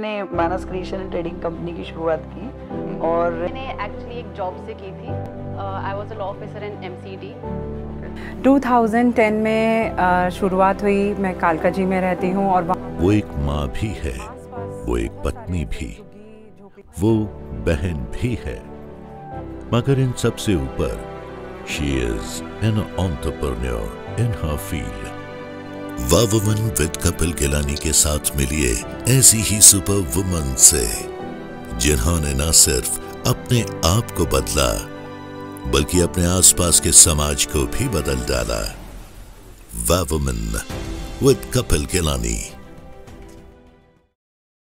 मैंने मानस creation trading company की शुरुआत की और मैंने एक्चुअली एक जॉब से की थी। I was a law officer in MCD. 2010 में शुरुआत हुई। मैं कालकाजी में रहती हूँ और वो एक माँ भी है, वो एक पत्नी भी, वो बहन भी है, मगर इन सबसे ऊपर she is an entrepreneur in her field. Woman with Kapil Gilani के साथ मिलिए ऐसी ही सुपर वुमन से, जिन्होंने न सिर्फ अपने आप को बदला बल्कि अपने आसपास के समाज को भी बदल डाला। Woman with Kapil Gilani.